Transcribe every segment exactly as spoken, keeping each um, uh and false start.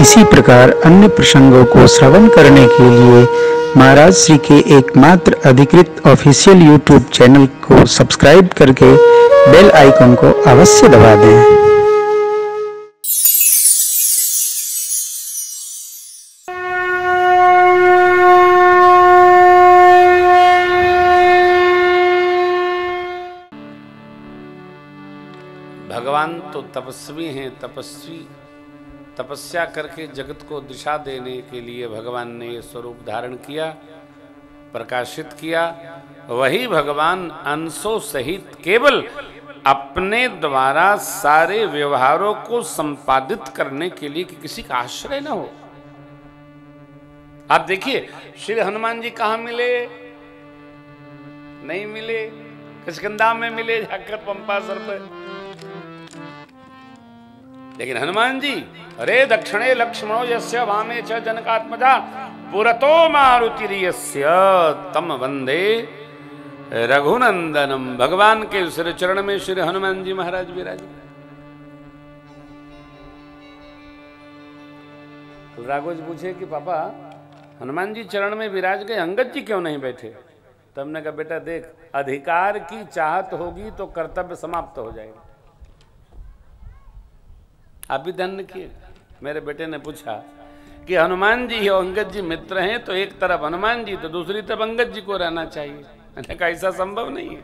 इसी प्रकार अन्य प्रसंगों को श्रवण करने के लिए महाराज श्री के एकमात्र अधिकृत ऑफिशियल यूट्यूब चैनल को सब्सक्राइब करके बेल आइकन को अवश्य दबा दें। भगवान तो तपस्वी हैं। तपस्वी तपस्या करके जगत को दिशा देने के लिए भगवान ने ये स्वरूप धारण किया, प्रकाशित किया। वही भगवान अंशों सहित केवल अपने द्वारा सारे व्यवहारों को संपादित करने के लिए कि किसी का आश्रय ना हो। आप देखिए श्री हनुमान जी कहाँ मिले? नहीं मिले, किष्किंधा में मिले जाकर पंपासर पर। लेकिन हनुमान जी अरे दक्षिणे लक्ष्मणो यस्य वामे च जनकात्मजा पुरतो मारुतिर्यस्य तम वंदे रघुनंदनम। भगवान के उस चरण में श्री हनुमान जी महाराज विराज। तो राघोज पूछे कि पापा हनुमान जी चरण में विराज गए, अंगद जी क्यों नहीं बैठे? तो हमने कहा बेटा देख, अधिकार की चाहत होगी तो कर्तव्य समाप्त हो जाएगा। आप भी धन्य किए। मेरे बेटे ने पूछा कि हनुमान जी और अंगद जी मित्र हैं, तो एक तरफ हनुमान जी तो दूसरी तरफ अंगद जी को रहना चाहिए। मैंने कहा ऐसा संभव नहीं है।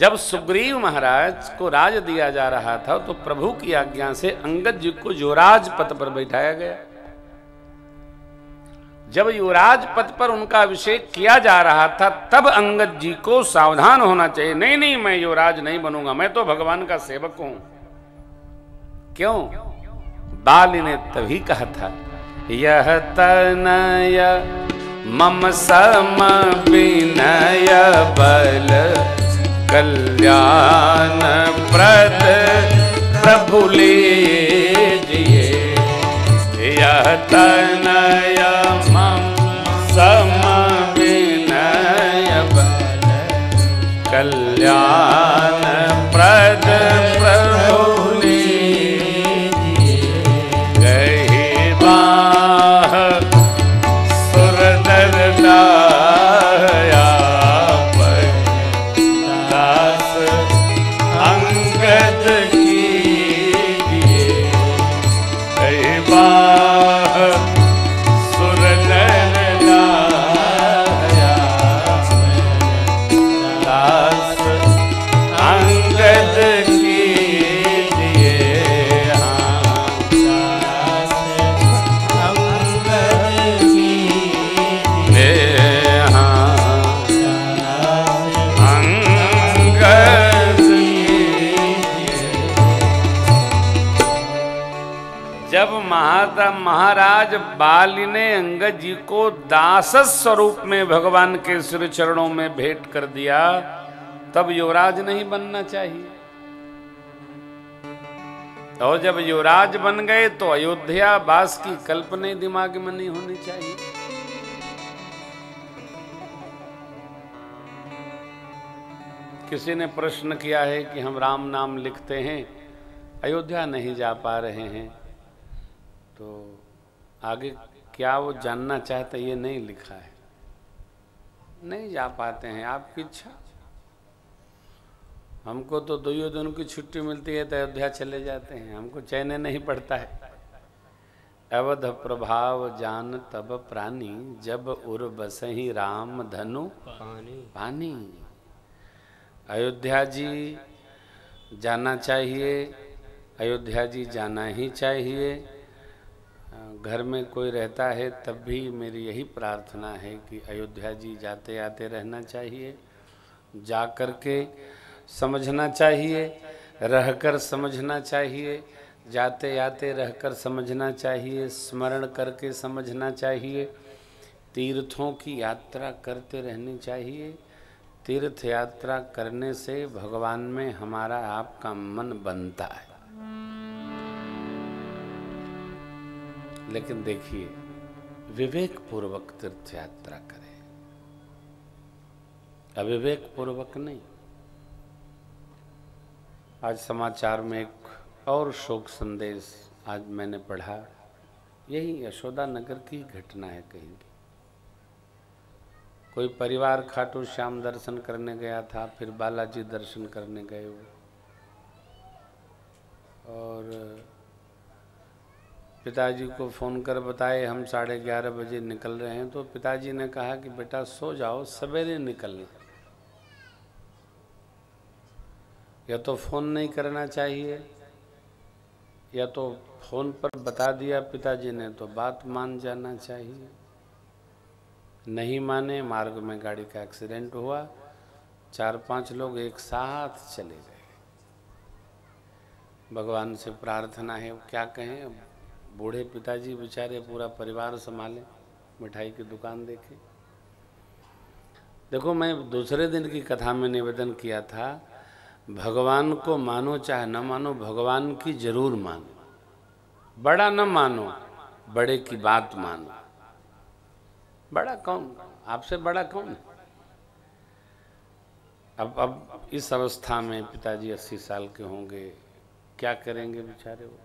जब सुग्रीव महाराज को राज दिया जा रहा था तो प्रभु की आज्ञा से अंगद जी को युवराज पद पर बैठाया गया। जब युवराज पद पर उनका अभिषेक किया जा रहा था तब अंगद जी को सावधान होना चाहिए। नहीं नहीं, मैं युवराज नहीं बनूंगा, मैं तो भगवान का सेवक हूं। क्यों? बाल ने तभी कहा था यह तनय मम सम विनय बल कल्याण प्रद प्रभुले जिये। यह तनय मम सम विनय बल कल्याण प्रद प्रभु महाराज बाल ने अंगद जी को दास स्वरूप में भगवान के श्री चरणों में भेंट कर दिया। तब युवराज नहीं बनना चाहिए। और जब युवराज बन गए तो अयोध्या वास की कल्पना दिमाग में नहीं होनी चाहिए। किसी ने प्रश्न किया है कि हम राम नाम लिखते हैं, अयोध्या नहीं जा पा रहे हैं, तो आगे क्या वो जानना चाहते ये नहीं लिखा है। नहीं जा पाते हैं, आपकी इच्छा। हमको तो दो ही दिन की छुट्टी मिलती है तो अयोध्या चले जाते हैं, हमको चैन नहीं पड़ता है। अवध प्रभाव जान तब प्राणी जब उर बसही राम धनु पानी। अयोध्या जी जाना चाहिए, अयोध्या जी जाना ही चाहिए। घर में कोई रहता है तब भी मेरी यही प्रार्थना है कि अयोध्या जी जाते आते रहना चाहिए। जा कर के समझना चाहिए, रह कर समझना चाहिए, जाते आते रह कर समझना चाहिए, स्मरण करके समझना चाहिए, तीर्थों की यात्रा करते रहनी चाहिए। तीर्थ यात्रा करने से भगवान में हमारा आपका मन बनता है। लेकिन देखिए विवेक पूर्वक तीर्थ यात्रा करें, अविवेक पूर्वक नहीं। आज समाचार में एक और शोक संदेश आज मैंने पढ़ा। यही यशोदा नगर की घटना है। कहीं कोई परिवार खाटू श्याम दर्शन करने गया था, फिर बालाजी दर्शन करने गए वो, और पिताजी को फ़ोन कर बताए हम साढ़े ग्यारह बजे निकल रहे हैं। तो पिताजी ने कहा कि बेटा सो जाओ, सवेरे निकलना, या तो फ़ोन नहीं करना चाहिए, या तो फ़ोन पर बता दिया पिताजी ने तो बात मान जाना चाहिए। नहीं माने, मार्ग में गाड़ी का एक्सीडेंट हुआ, चार पांच लोग एक साथ चले गए। भगवान से प्रार्थना है, क्या कहें, बूढ़े पिताजी बेचारे पूरा परिवार संभाले, मिठाई की दुकान देखे। देखो, मैं दूसरे दिन की कथा में निवेदन किया था, भगवान को मानो चाहे न मानो, भगवान की जरूर मानो। बड़ा न मानो, बड़े की बात मानो। बड़ा कौन, आपसे बड़ा कौन? अब अब इस अवस्था में पिताजी अस्सी साल के होंगे, क्या करेंगे बेचारे वो?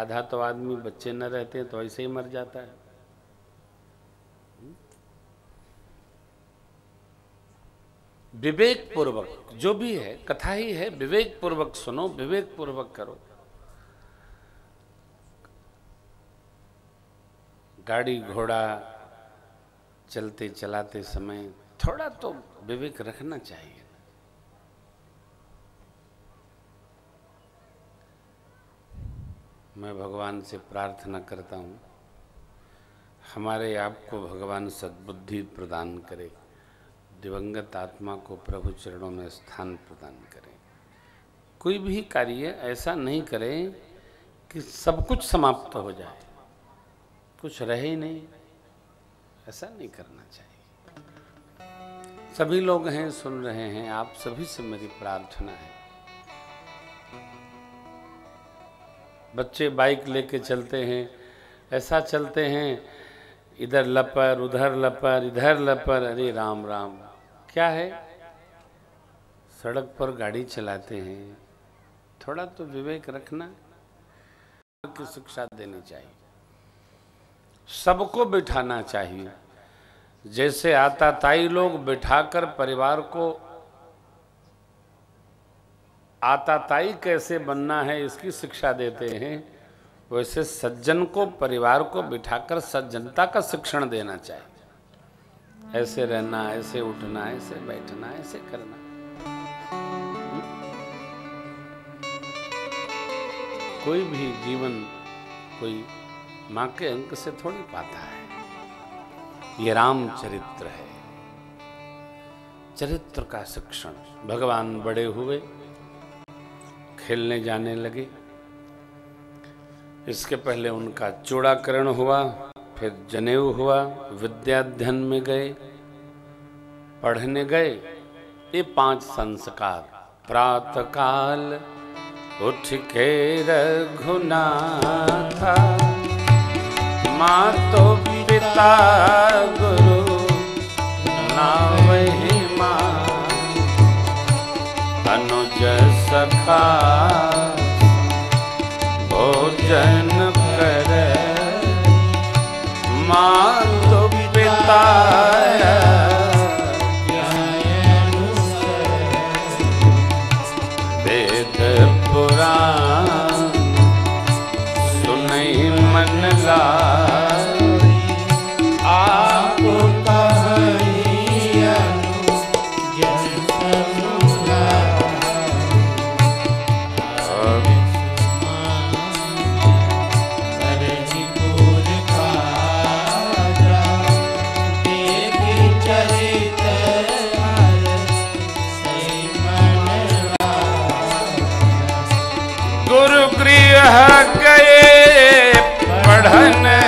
आधा तो आदमी बच्चे न रहते तो ऐसे ही मर जाता है। विवेक पूर्वक जो भी है, कथा ही है, विवेक पूर्वक सुनो, विवेक पूर्वक करो। गाड़ी घोड़ा चलते चलाते समय थोड़ा तो विवेक रखना चाहिए। मैं भगवान से प्रार्थना करता हूँ, हमारे आप को भगवान सद्बुद्धि प्रदान करे, दिवंगत आत्मा को प्रभु चरणों में स्थान प्रदान करें। कोई भी कार्य ऐसा नहीं करें कि सब कुछ समाप्त हो जाए, कुछ रहे ही नहीं, ऐसा नहीं करना चाहिए। सभी लोग हैं, सुन रहे हैं, आप सभी से मेरी प्रार्थना है। बच्चे बाइक लेके चलते हैं, ऐसा चलते हैं, इधर लपर उधर लपर इधर लपर, अरे राम राम, क्या है? सड़क पर गाड़ी चलाते हैं, थोड़ा तो विवेक रखना की शिक्षा देनी चाहिए। सबको बिठाना चाहिए, जैसे आताताई लोग बिठाकर परिवार को आताताई कैसे बनना है इसकी शिक्षा देते हैं, वैसे सज्जन को, परिवार को बिठाकर सज्जनता का शिक्षण देना चाहिए। ऐसे रहना, ऐसे उठना, ऐसे बैठना, ऐसे करना। कोई भी जीवन कोई माँ के अंक से थोड़ी पाता है, ये रामचरित्र है, चरित्र का शिक्षण। भगवान बड़े हुए, खेलने जाने लगे। इसके पहले उनका चूड़ाकरण हुआ, फिर जनेऊ हुआ, विद्याध्ययन में गए, पढ़ने गए। ये पांच संस्कार। प्रातःकाल उठ के रघुनाथा, मातो पिता गुरु नावहि मान, अनुज सखा भोजन कर, माँ तो बिताया वेद पुराण, सुनहि मन लाइ आप कहि अनुज। गए पढ़ने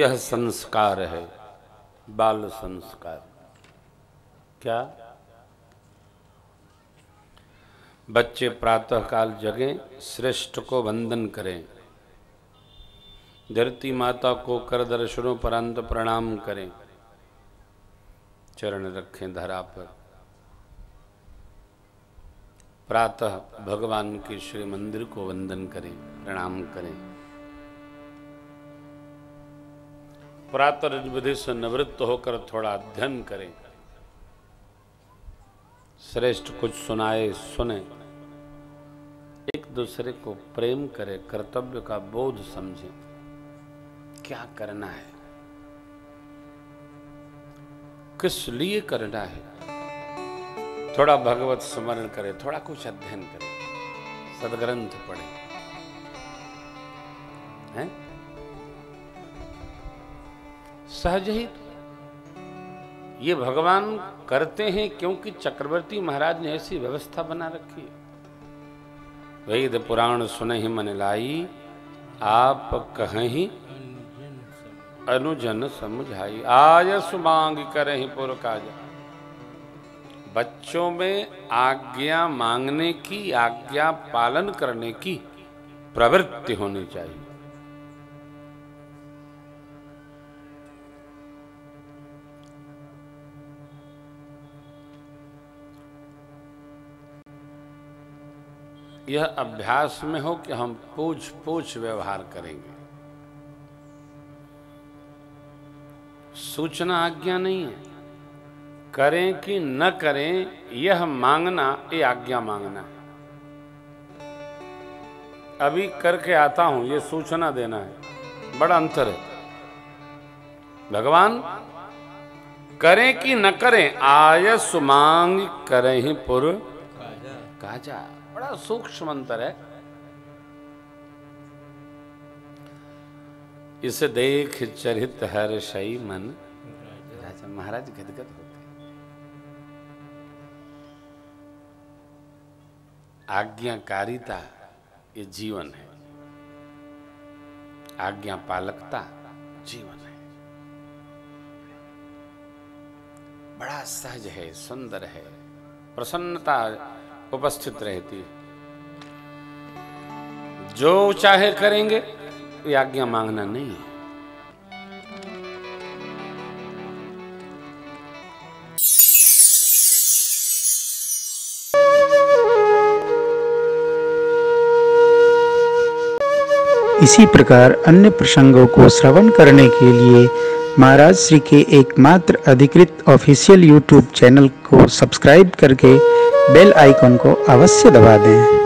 यह संस्कार है, बाल संस्कार। क्या बच्चे प्रातःकाल जगें, श्रेष्ठ को वंदन करें, धरती माता को कर दर्शनों परांत प्रणाम करें, चरण रखें धरा पर। प्रातः भगवान के श्री मंदिर को वंदन करें, प्रणाम करें। प्रातः विधि से निवृत्त होकर थोड़ा अध्ययन करें, श्रेष्ठ कुछ सुनाए सुने, एक दूसरे को प्रेम करें, कर्तव्य का बोध समझें, क्या करना है, किस लिए करना है। थोड़ा भगवत स्मरण करें, थोड़ा कुछ अध्ययन करें, सदग्रंथ पढ़ें, हैं? सहज ही ये भगवान करते हैं, क्योंकि चक्रवर्ती महाराज ने ऐसी व्यवस्था बना रखी है। वेद पुराण सुनहि मन लाई, आप कहीं अनुजन समझाई, आयस मांग करहि पुर काजा। बच्चों में आज्ञा मांगने की, आज्ञा पालन करने की प्रवृत्ति होनी चाहिए। यह अभ्यास में हो कि हम पूछ पूछ व्यवहार करेंगे। सूचना आज्ञा नहीं है, करें कि न करें यह मांगना ये आज्ञा मांगना। अभी करके आता हूं ये सूचना देना है, बड़ा अंतर है। भगवान करें कि न करें आयस मांग करें ही पुर काजा, बड़ा सूक्ष्म अंतर है। इसे देख चरित हर्षई मन राजा, महाराज गदगद होते। आज्ञाकारिता ये जीवन है, आज्ञा पालकता जीवन है। बड़ा सहज है, सुंदर है, प्रसन्नता उपस्थित रहती है। जो चाहे करेंगे, ये आज्ञा मांगना नहीं है। इसी प्रकार अन्य प्रसंगों को श्रवण करने के लिए महाराज श्री के एकमात्र अधिकृत ऑफिशियल यूट्यूब चैनल को सब्सक्राइब करके बेल आइकॉन को अवश्य दबा दें।